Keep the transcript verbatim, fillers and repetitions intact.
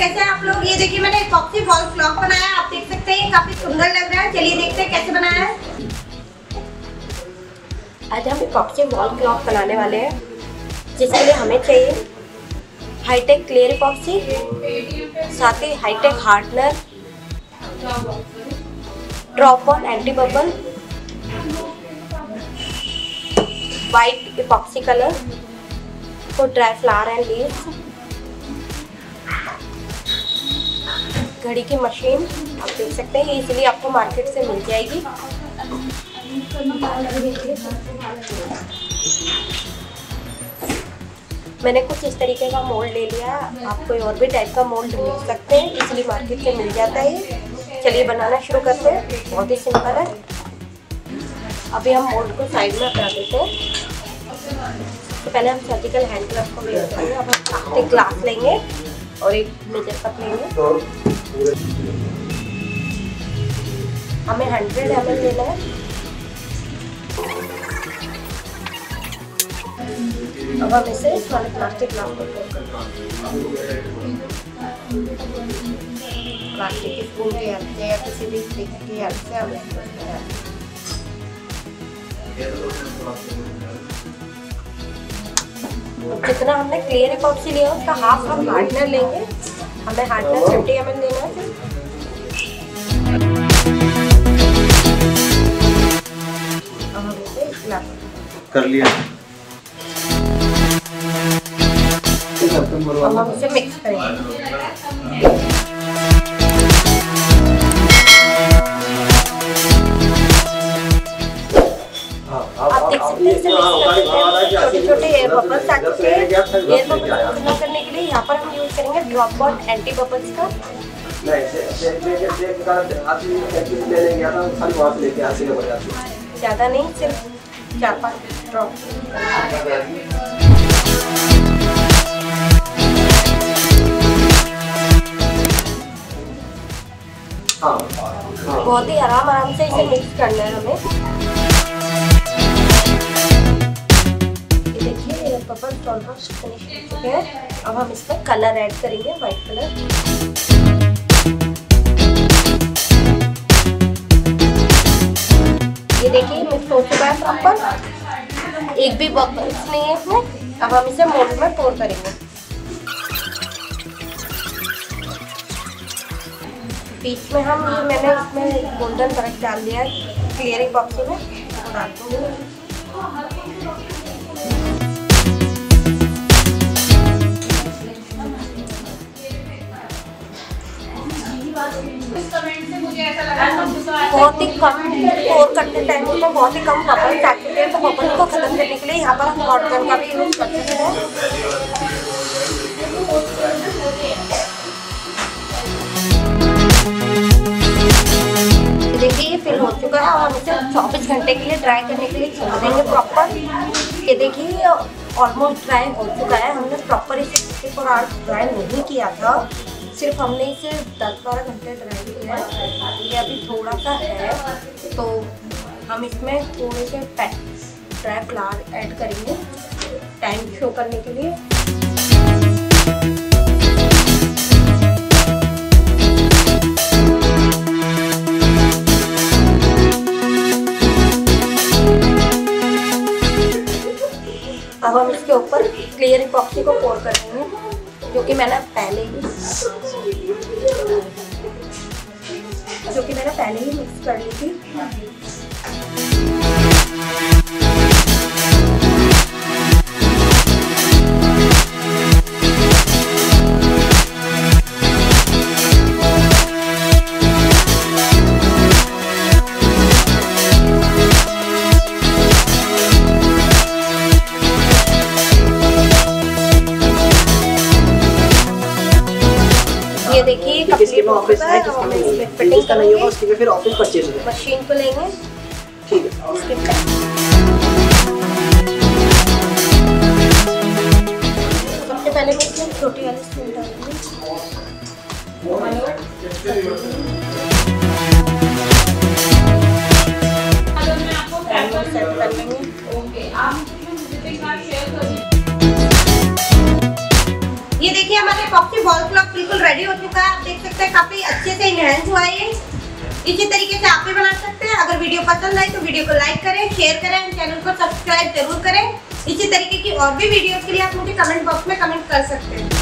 कैसे आप लोग, ये देखिए मैंने एपॉक्सी वॉल क्लॉक बनाया, आप देख सकते हैं ये काफी सुंदर लग रहा है। चलिए देखते हैं कैसे बनाया है। आज हम एपॉक्सी वॉल क्लॉक बनाने वाले हैं, जिसके लिए हमें चाहिए हाईटेक क्लियर एपॉक्सी, साथ ही hi tech hardener, drop on anti bubble, white epoxy colour for dry flower and leaves, घड़ी की मशीन आप देख सकते हैं, ये इसीलिए आपको मार्केट से मिल जाएगी। मैंने कुछ इस तरीके का मोल्ड ले लिया, आप कोई और भी टाइप का मोल्ड ले सकते हैं, इसलिए मार्केट से मिल जाता है। चलिए बनाना शुरू करते हैं, बहुत ही सिंपल है। अभी हम मोल्ड को साइड में हटा देते हैं। तो पहले हम सर्जिकल हैंड ग्लव को यूज करेंगे। अब हम एक ग्लास लेंगे और एक मेजर कप लेंगे, हमें हंड्रेड एम एल लेना है। अब हम इसे वाले प्लास्टिक ग्लास पर प्लास्टिक की स्पून की हेल्प से या किसी भी स्टिक की हेल्प से हम जितना हमने क्लियर एपॉक्सी लिया उसका हाफ हम हार्डनर लेंगे, हमें हार्डनर फिफ्टी एम एल लेना है। अब हम इसे ग्लास कर लिया, अब हम इसे मिक्स करेंगे। छोटे एयर बबल्स आते हैं, एयर बबल्स को करने के लिए यहाँ पर हम यूज करेंगे ड्रॉप ऑन एंटी बबल्स का। ज्यादा नहीं, सिर्फ चार पाँच ड्रॉप। बहुत ही आराम आराम से इसे मिक्स करना है हमें। बबल्स ऑलमोस्ट फिनिश हो चुके हैं, अब हम इसमें कलर ऐड करेंगे, वाइट कलर। ये देखिए मिक्स हो चुका है प्रॉपर, एक भी बबल्स नहीं है इसमें। अब हम इसे मोल्ड में पोर करेंगे। बीच में हम ये मैंने इसमें गोल्डन कलर डाल दिया है क्लियर एपॉक्सी में, तो डाल दूंगी। बहुत ही कम पोर करते टाइम में बहुत ही कम बबल्स आते हैं, तो बबल्स को खत्म करने के लिए यहाँ पर हम हॉट गन का भी यूज करते हैं। देखिए ये फिल हो चुका है, और हम इसे चौबीस घंटे के लिए ड्राई करने के लिए छोड़ देंगे प्रॉपर। ये देखिए ऑलमोस्ट ड्राई हो चुका है, हमने प्रॉपर इसे सिक्सटी फोर आवर्स ड्राई नहीं किया था, सिर्फ हमने इसे दस बारह घंटे ड्राई किया है। ये अभी थोड़ा सा है, तो हम इसमें थोड़े से ड्राई फ्लावर ऐड करेंगे टाइम शो करने के लिए। अब हम इसके ऊपर क्लियर एपॉक्सी को पोर कर देंगे, जो कि मैंने पहले ही जो कि मैंने पहले ही मिक्स कर ली थी। देखिए किसी में ऑफिस है, जिसमें इसमें फिटिंग करना होगा, उसके लिए फिर ऑफिस परचेज होगा। मशीन को लेंगे, ठीक है, इसके सबसे पहले मैं इसमें छोटी वाली स्पून डालूंगी। ओके, आप मुझे एक बार शेयर करिए। ये देखिए हमारे एपॉक्सी वॉल क्लॉक बिल्कुल रेडी हो चुका है। आप देख सकते हैं काफी अच्छे से एनहांस हुआ है। इसी तरीके से आप भी बना सकते हैं। अगर वीडियो पसंद आए तो वीडियो को लाइक करें, शेयर करें और चैनल को सब्सक्राइब जरूर करें। इसी तरीके की और भी वीडियोस के लिए आप मुझे कमेंट बॉक्स में कमेंट कर सकते हैं।